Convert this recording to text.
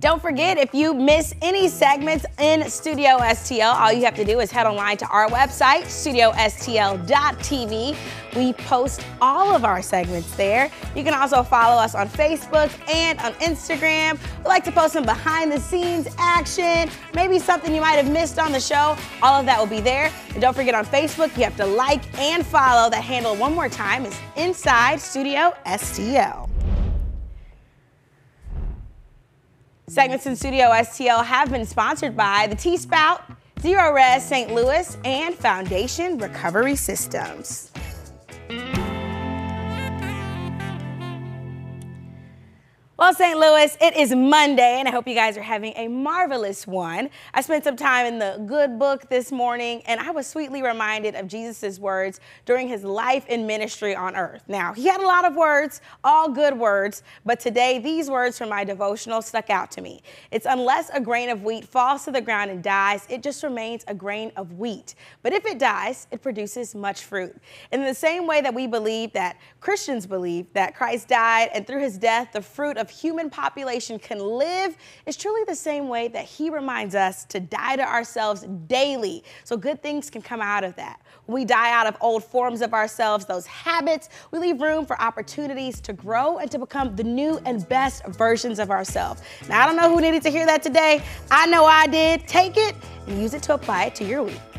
Don't forget, if you miss any segments in Studio STL, all you have to do is head online to our website, studiostl.tv. We post all of our segments there. You can also follow us on Facebook and on Instagram. We like to post some behind-the-scenes action, maybe something you might have missed on the show. All of that will be there. And don't forget, on Facebook, you have to like and follow that handle one more time. It's Inside Studio STL. Segments in Studio STL have been sponsored by the T-Spout, Zero Res St. Louis, and Foundation Recovery Systems. Well, St. Louis, it is Monday, and I hope you guys are having a marvelous one. I spent some time in the Good Book this morning, and I was sweetly reminded of Jesus' words during his life and ministry on earth. Now, he had a lot of words, all good words, but today these words from my devotional stuck out to me. It's, unless a grain of wheat falls to the ground and dies, it just remains a grain of wheat. But if it dies, it produces much fruit. In the same way that we believe that Christians believe that Christ died, and through his death, the fruit of human population can live, is truly the same way that he reminds us to die to ourselves daily, so good things can come out of that. When we die out of old forms of ourselves, those habits, we leave room for opportunities to grow and to become the new and best versions of ourselves. Now, I don't know who needed to hear that today. I know I did. Take it and use it to apply it to your week.